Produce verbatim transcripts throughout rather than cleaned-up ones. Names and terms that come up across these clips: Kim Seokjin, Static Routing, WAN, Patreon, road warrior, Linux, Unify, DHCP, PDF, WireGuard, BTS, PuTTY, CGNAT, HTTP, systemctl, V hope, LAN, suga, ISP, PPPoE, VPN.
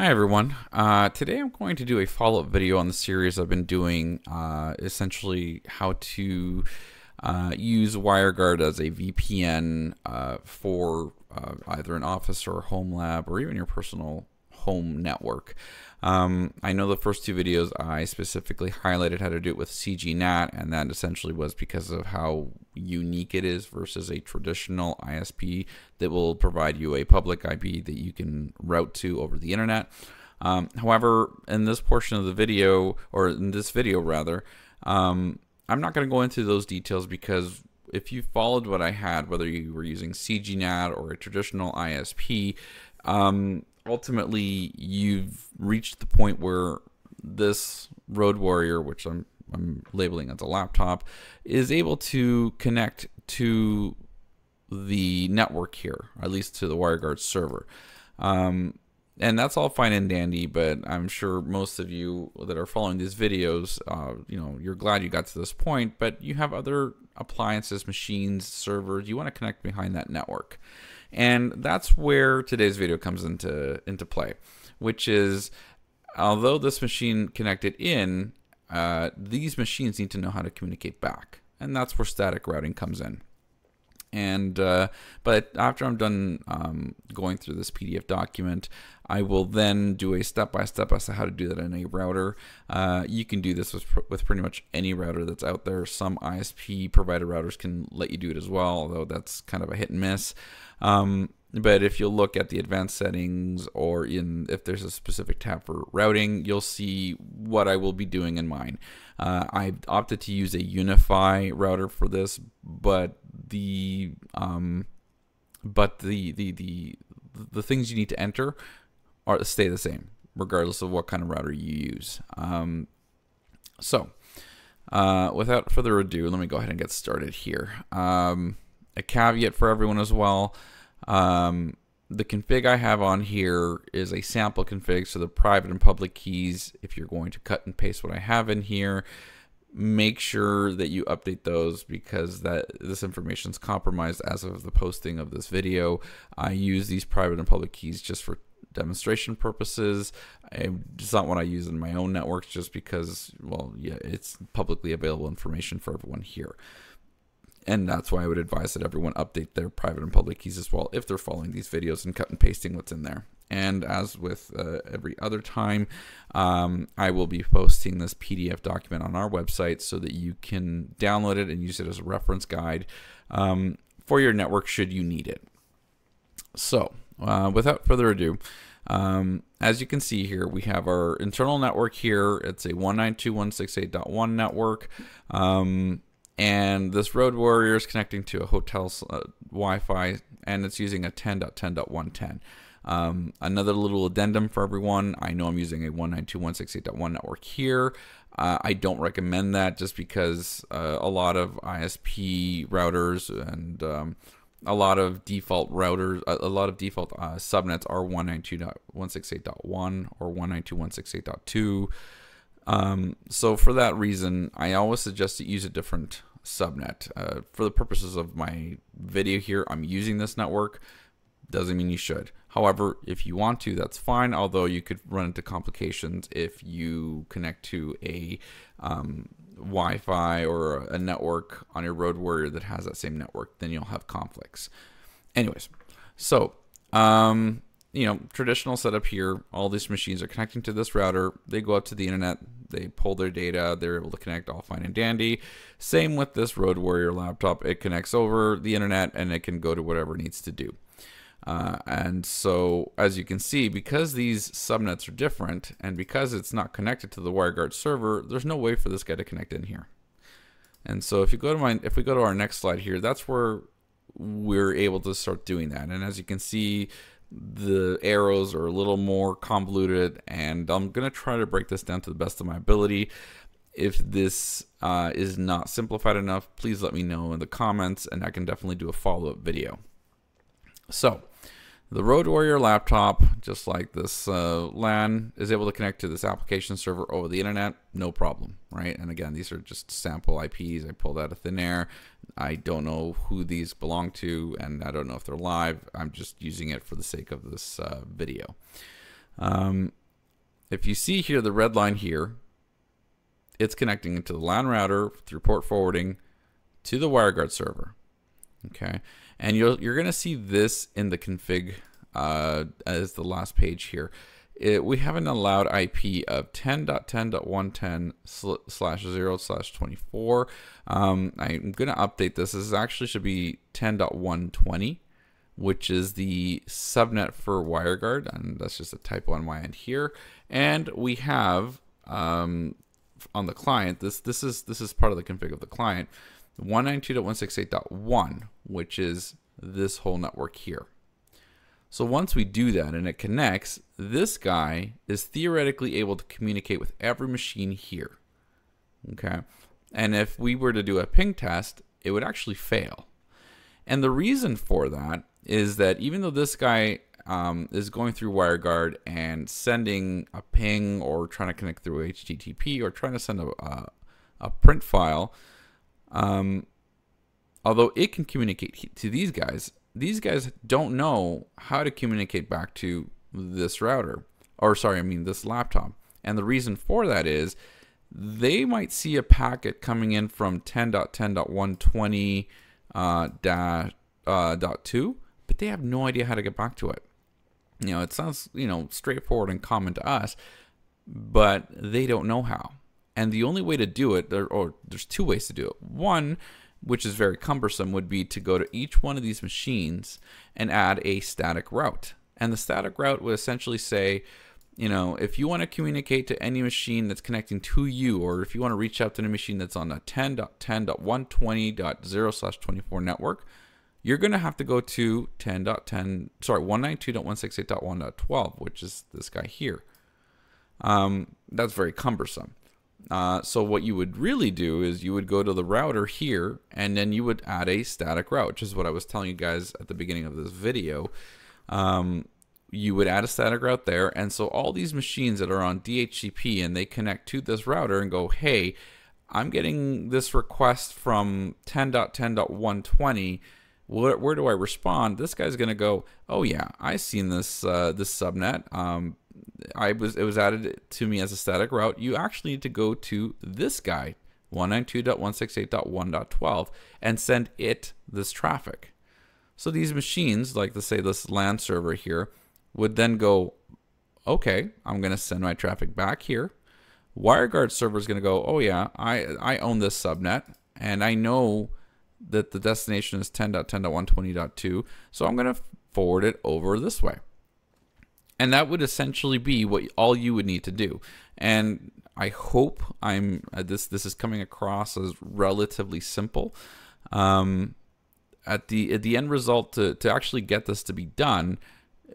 Hi everyone, uh, today I'm going to do a follow-up video on the series I've been doing, uh, essentially how to uh, use WireGuard as a V P N uh, for uh, either an office or a home lab or even your personal home network. Um, I know the first two videos I specifically highlighted how to do it with C G N A T, and that essentially was because of how unique it is versus a traditional I S P that will provide you a public I P that you can route to over the internet. Um, however, in this portion of the video, or in this video rather, um, I'm not going to go into those details because if you followed what I had, whether you were using C G N A T or a traditional I S P, um, ultimately you've reached the point where this Road Warrior, which I'm, I'm labeling as a laptop, is able to connect to the network here, or at least to the WireGuard server. Um, and that's all fine and dandy, but I'm sure most of you that are following these videos, uh, you know, you're glad you got to this point, but you have other appliances, machines, servers, you want to connect behind that network. And that's where today's video comes into into play, which is, although this machine connected in, uh, these machines need to know how to communicate back, and that's where static routing comes in. And uh, but after I'm done um, going through this P D F document, I will then do a step-by-step as to how to do that in a router. Uh, you can do this with, with pretty much any router that's out there. Some I S P provider routers can let you do it as well, although that's kind of a hit and miss. Um, but if you'll look at the advanced settings, or in if there's a specific tab for routing, you'll see what I will be doing in mine. Uh, I opted to use a Unify router for this, but the um, but the the the the things you need to enter are stay the same regardless of what kind of router you use. Um, so uh, without further ado, let me go ahead and get started here. Um, a caveat for everyone as well. Um, the config I have on here is a sample config, so the private and public keys, if you're going to cut and paste what I have in here, make sure that you update those because that this information is compromised as of the posting of this video. I use these private and public keys just for demonstration purposes. It's not what I use in my own networks just because, well, yeah, it's publicly available information for everyone here. And that's why I would advise that everyone update their private and public keys as well if they're following these videos and cut and pasting what's in there. And as with uh, every other time, um, I will be posting this P D F document on our website so that you can download it and use it as a reference guide um, for your network should you need it. So uh, without further ado, um, as you can see here, we have our internal network here. It's a one nine two dot one six eight dot one network. Um, And this Road Warrior is connecting to a hotel's uh, Wi-Fi, and it's using a ten dot ten dot one ten. Um, another little addendum for everyone. I know I'm using a one nine two dot one six eight dot one network here. Uh, I don't recommend that just because uh, a lot of I S P routers and um, a lot of default routers, a lot of default uh, subnets are one nine two dot one six eight dot one or one nine two dot one six eight dot two. Um, so for that reason, I always suggest that you use a different subnet. Uh, for the purposes of my video here, I'm using this network. Doesn't mean you should. However, if you want to, that's fine. Although you could run into complications if you connect to a um, Wi-Fi or a network on your Road Warrior that has that same network, then you'll have conflicts. Anyways, so um, you know, traditional setup here. All these machines are connecting to this router. They go up to the internet. They pull their data. They're able to connect all fine and dandy. Same with this Road Warrior laptop. It connects over the internet and it can go to whatever it needs to do. Uh, and so as you can see, because these subnets are different and because it's not connected to the WireGuard server, there's no way for this guy to connect in here. And so if you go to my, if we go to our next slide here, that's where we're able to start doing that. And as you can see, the arrows are a little more convoluted, and I'm going to try to break this down to the best of my ability. If this uh, is not simplified enough, please let me know in the comments, and I can definitely do a follow-up video. So, the Road Warrior laptop, just like this uh, LAN, is able to connect to this application server over the internet, no problem, right? And again, these are just sample I Ps I pulled out of thin air. I don't know who these belong to, and I don't know if they're live. I'm just using it for the sake of this uh, video. Um, if you see here, the red line here, it's connecting into the LAN router through port forwarding to the WireGuard server. Okay, and you'll, you're going to see this in the config uh, as the last page here. It, we have an allowed I P of ten dot ten dot one ten slash zero slash twenty-four. Um, I'm going to update this. This actually should be ten dot one twenty, which is the subnet for WireGuard, and that's just a typo on my end here. And we have um, on the client, this this is this is part of the config of the client, one ninety-two dot one sixty-eight dot one, which is this whole network here. So once we do that and it connects, this guy is theoretically able to communicate with every machine here. Okay. And if we were to do a ping test, it would actually fail. And the reason for that is that even though this guy um, is going through WireGuard and sending a ping or trying to connect through H T T P or trying to send a, a, a print file, um, although it can communicate to these guys, these guys don't know how to communicate back to this router, or sorry, I mean this laptop. And the reason for that is they might see a packet coming in from ten dot ten dot one twenty uh, dash, uh, dot two, but they have no idea how to get back to it. You know, it sounds, you know, straightforward and common to us, but they don't know how. And the only way to do it, or, or there's two ways to do it. One, which is very cumbersome, would be to go to each one of these machines and add a static route. And the static route would essentially say, you know, if you want to communicate to any machine that's connecting to you, or if you want to reach out to any machine that's on a ten dot ten dot one twenty dot zero slash twenty-four network, you're going to have to go to ten dot ten, sorry, one ninety-two dot one sixty-eight dot one dot twelve, which is this guy here. Um, that's very cumbersome. Uh, so what you would really do is you would go to the router here, and then you would add a static route, which is what I was telling you guys at the beginning of this video. Um, you would add a static route there, and so all these machines that are on D H C P and they connect to this router and go, hey, I'm getting this request from ten dot ten dot one twenty, where, where do I respond? This guy's going to go, oh yeah, I've seen this, uh, this subnet. Um, I was it was added to me as a static route. You actually need to go to this guy, one ninety-two dot one sixty-eight dot one dot twelve, and send it this traffic. So these machines, like let's say this LAN server here, would then go, okay, I'm going to send my traffic back here. WireGuard server is going to go, oh yeah, I I own this subnet, and I know that the destination is ten dot ten dot one twenty dot two, so I'm going to forward it over this way. And that would essentially be what all you would need to do. And I hope I'm uh, this this is coming across as relatively simple. Um, at the at the end result, to to actually get this to be done,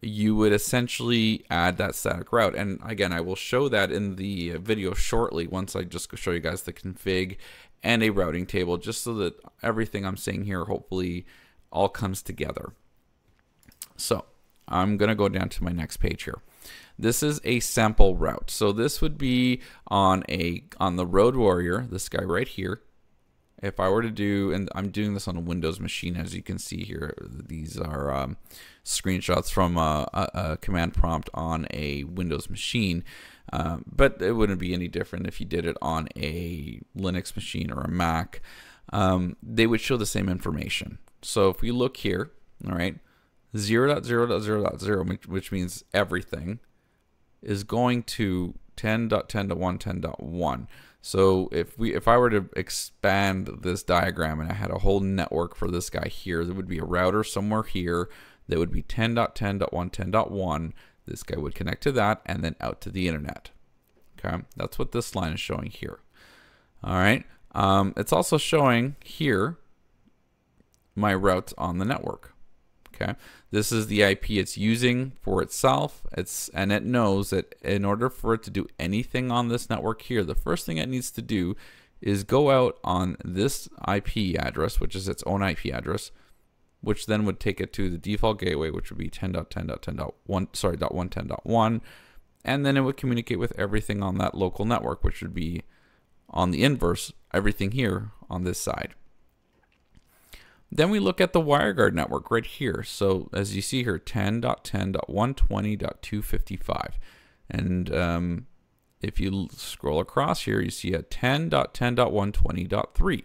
you would essentially add that static route. And again, I will show that in the video shortly, once I just show you guys the config and a routing table, just so that everything I'm saying here hopefully all comes together. So I'm going to go down to my next page here. This is a sample route. So this would be on a on the Road Warrior, this guy right here. If I were to do, and I'm doing this on a Windows machine, as you can see here, these are um, screenshots from a, a, a command prompt on a Windows machine. Uh, but it wouldn't be any different if you did it on a Linux machine or a Mac. Um, they would show the same information. So if we look here, all right, zero dot zero dot zero dot zero, which means everything, is going to ten dot ten dot one ten dot one. So if we, if I were to expand this diagram and I had a whole network for this guy here, there would be a router somewhere here that would be ten dot ten dot one ten dot one. This guy would connect to that and then out to the internet. Okay, that's what this line is showing here. All right, um, it's also showing here my routes on the network. Okay. This is the I P it's using for itself. It's, and it knows that in order for it to do anything on this network here, the first thing it needs to do is go out on this I P address, which is its own I P address, which then would take it to the default gateway, which would be ten dot ten dot ten dot one, sorry, dot one ten dot one, and then it would communicate with everything on that local network, which would be on the inverse, everything here on this side. Then we look at the WireGuard network right here. So as you see here, ten dot ten dot one twenty dot two fifty-five. And um, if you scroll across here, you see a ten dot ten dot one twenty dot three.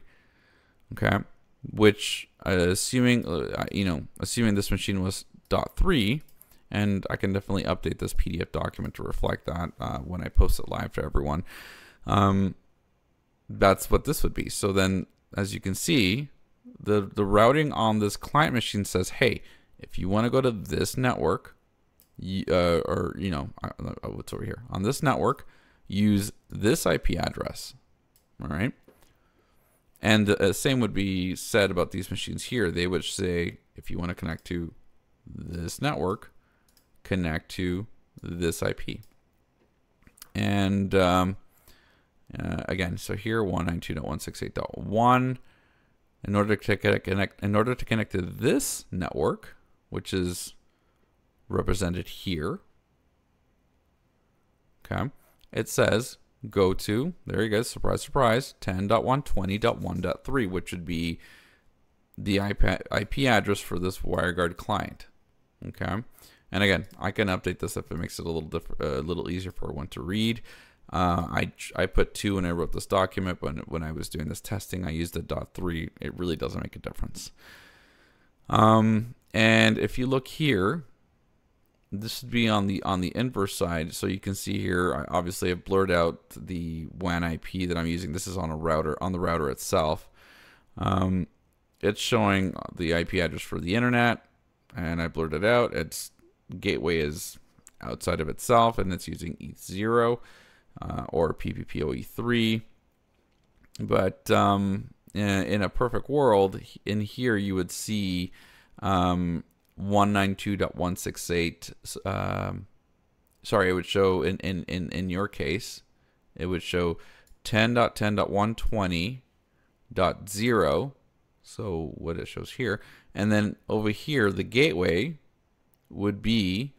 Okay, which uh, assuming, uh, you know, assuming this machine was dot three, and I can definitely update this P D F document to reflect that uh, when I post it live to everyone. Um, that's what this would be. So then, as you can see, the, the routing on this client machine says, hey, if you want to go to this network, you, uh, or, you know, oh, what's over here? On this network, use this I P address, all right? And the uh, same would be said about these machines here. They would say, if you want to connect to this network, connect to this I P. And um, uh, again, so here, one ninety-two dot one sixty-eight dot one. In order to connect, in order to connect to this network, which is represented here, okay, it says go to, there you go, surprise, surprise, ten dot one twenty dot one dot three, which would be the I P address for this WireGuard client, okay. And again, I can update this if it makes it a little a uh, little easier for one to read. Uh, I, I put two when I wrote this document, but when I was doing this testing, I used a dot three. It really doesn't make a difference. Um, and if you look here, this would be on the on the inverse side. So you can see here, I obviously I've blurred out the W A N I P that I'm using. This is on a router, on the router itself. Um, it's showing the I P address for the internet, and I blurred it out. Its gateway is outside of itself, and it's using eth zero. Uh, or P P P O E three, but um, in, in a perfect world, in here you would see um, one ninety-two dot one sixty-eight. Um, sorry, it would show in in in in your case, it would show ten dot ten dot one twenty dot zero. So what it shows here, and then over here the gateway would be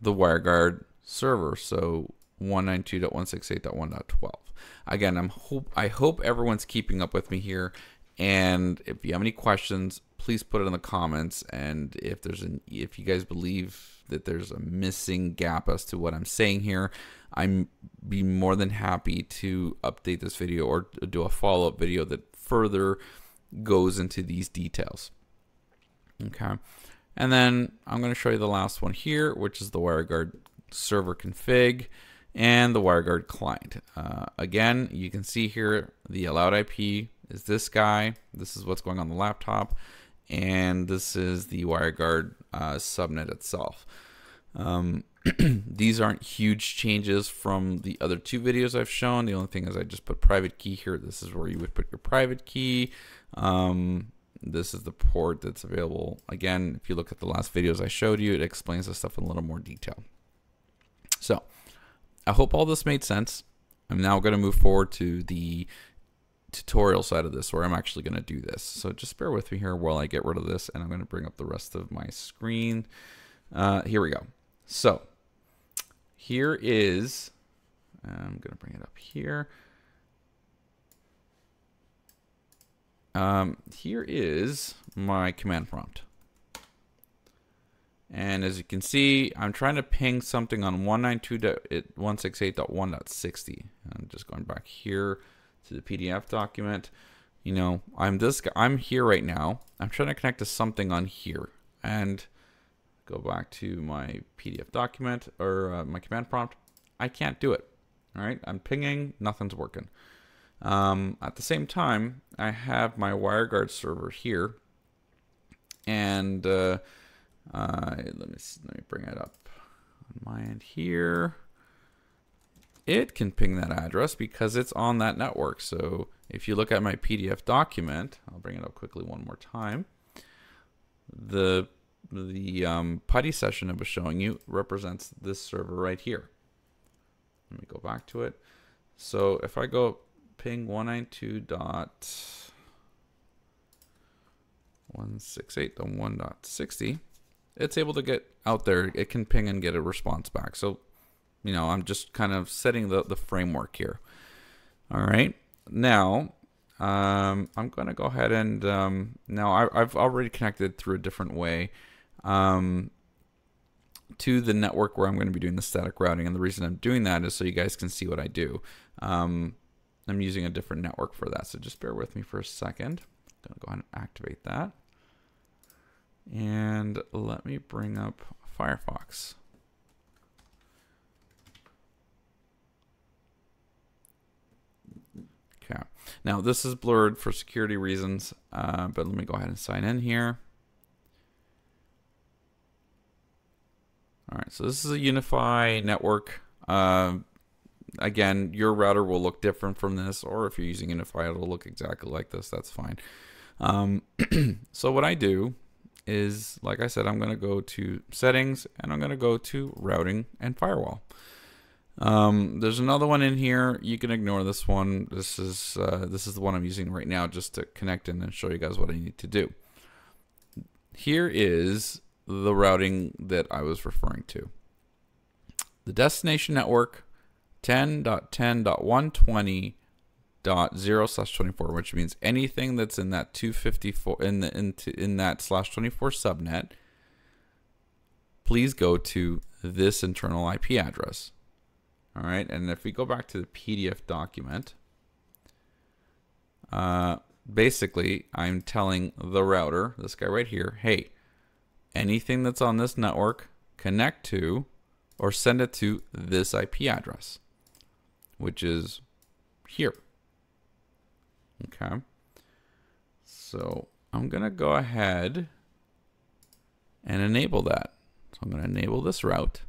the WireGuard server. So one ninety-two dot one sixty-eight dot one dot twelve. Again, I'm hope I hope everyone's keeping up with me here, and if you have any questions, please put it in the comments. And if there's an if you guys believe that there's a missing gap as to what I'm saying here, I'm be more than happy to update this video or do a follow-up video that further goes into these details. Okay, and then I'm going to show you the last one here, which is the WireGuard server config and the WireGuard client. Uh, again, you can see here the allowed I P is this guy. This is what's going on the laptop, and this is the WireGuard uh, subnet itself. Um, these aren't huge changes from the other two videos I've shown. The only thing is I just put private key here. This is where you would put your private key. Um, this is the port that's available. Again, if you look at the last videos I showed you, it explains this stuff in a little more detail. So I hope all this made sense. I'm now going to move forward to the tutorial side of this, where I'm actually going to do this. So just bear with me here while I get rid of this, and I'm going to bring up the rest of my screen. Uh, here we go. So here is, I'm going to bring it up here. Um, here is my command prompt. And as you can see, I'm trying to ping something on one ninety-two dot one sixty-eight dot one dot sixty. I'm just going back here to the P D F document. You know, I'm this guy, I'm here right now. I'm trying to connect to something on here, and go back to my P D F document or uh, my command prompt. I can't do it. All right, I'm pinging, nothing's working. Um, at the same time, I have my WireGuard server here, and uh, Uh, let me let me bring it up on my end here. It can ping that address because it's on that network. So if you look at my P D F document, I'll bring it up quickly one more time. The the um, PuTTY session I was showing you represents this server right here. Let me go back to it. So if I go ping one ninety-two dot one sixty-eight dot one dot sixty. It's able to get out there. It can ping and get a response back. So, you know, I'm just kind of setting the, the framework here. All right. Now, Um, I'm going to go ahead and um, now I, I've already connected through a different way um, to the network where I'm going to be doing the static routing, and the reason I'm doing that is so you guys can see what I do. Um, I'm using a different network for that, so just bear with me for a second. I'm going to go ahead and activate that, and let me bring up Firefox. Okay. Now this is blurred for security reasons, uh, but let me go ahead and sign in here. All right, so this is a Unify network. Uh, again, your router will look different from this, or if you're using Unify, it'll look exactly like this. That's fine. Um, so what I do is, like I said, I'm going to go to settings, and I'm going to go to routing and firewall. Um, there's another one in here. You can ignore this one. This is uh, this is the one I'm using right now just to connect in and show you guys what I need to do. Here is the routing that I was referring to. The destination network ten dot ten dot one twenty dot zero slash twenty-four, which means anything that's in that two fifty-four in the into in that slash twenty-four subnet, please go to this internal I P address. All right, and if we go back to the P D F document, uh, basically I'm telling the router, this guy right here, hey, anything that's on this network, connect to or send it to this I P address, which is here. Okay, so I'm gonna go ahead and enable that. So I'm gonna enable this route.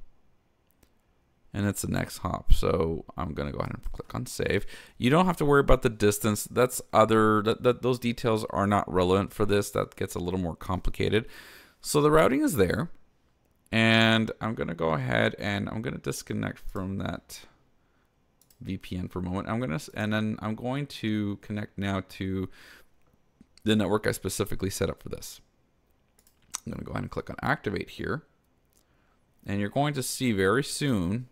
And it's the next hop, so I'm gonna go ahead and click on save. You don't have to worry about the distance. That's other that, that those details are not relevant for this. That gets a little more complicated. So the routing is there, and I'm gonna go ahead and I'm gonna disconnect from that V P N for a moment. I'm gonna and then I'm going to connect now to the network I specifically set up for this. I'm gonna go ahead and click on activate here, and you're going to see very soon.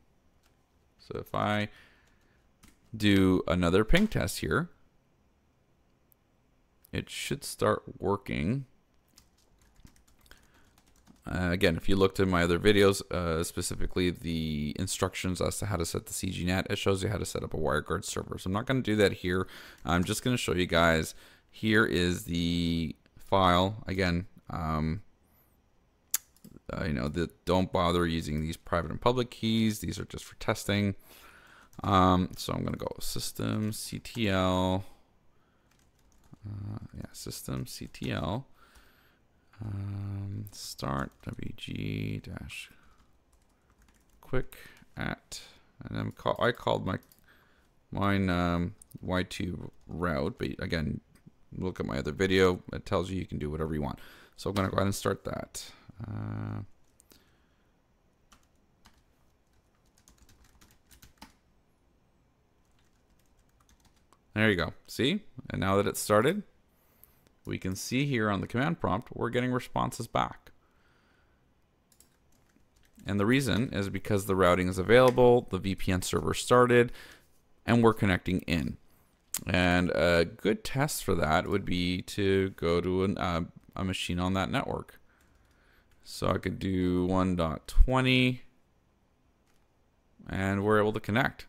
So if I do another ping test here, it should start working. Uh, again, if you looked in my other videos, uh, specifically the instructions as to how to set the C G N A T, it shows you how to set up a WireGuard server. So I'm not going to do that here. I'm just going to show you guys. Here is the file. Again, um, Uh, you know, that don't bother using these private and public keys. These are just for testing. Um, so I'm going to go system C T L. Uh, yeah, system C T L. Um, start W G dash quick at, and I'm call I called my mine um, Y two route, but again, look at my other video. It tells you you can do whatever you want. So I'm going to go ahead and start that. Uh, there you go. See? And now that it's started, we can see here on the command prompt, we're getting responses back. And the reason is because the routing is available, the V P N server started, and we're connecting in. And a good test for that would be to go to an, uh, a machine on that network. So I could do one dot twenty, and we're able to connect.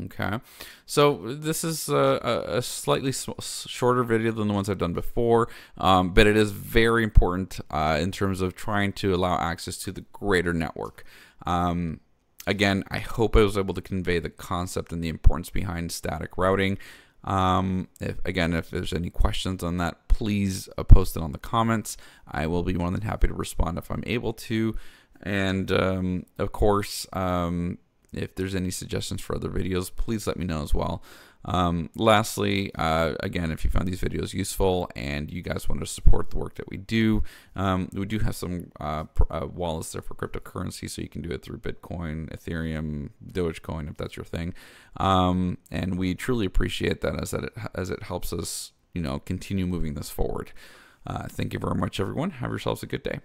Okay, so this is a, a slightly shorter video than the ones I've done before, um, but it is very important uh, in terms of trying to allow access to the greater network. Um, again, I hope I was able to convey the concept and the importance behind static routing. Um, if, again, if there's any questions on that, please uh, post it on the comments. I will be more than happy to respond if I'm able to. And um, of course, um, if there's any suggestions for other videos, please let me know as well. Um, lastly, uh, again, if you found these videos useful and you guys want to support the work that we do, um, we do have some uh, uh, wallets there for cryptocurrency, so you can do it through Bitcoin, Ethereum, Dogecoin, if that's your thing. Um, and we truly appreciate that as, that it, as it helps us, you know, continue moving this forward. Uh, thank you very much, everyone. Have yourselves a good day.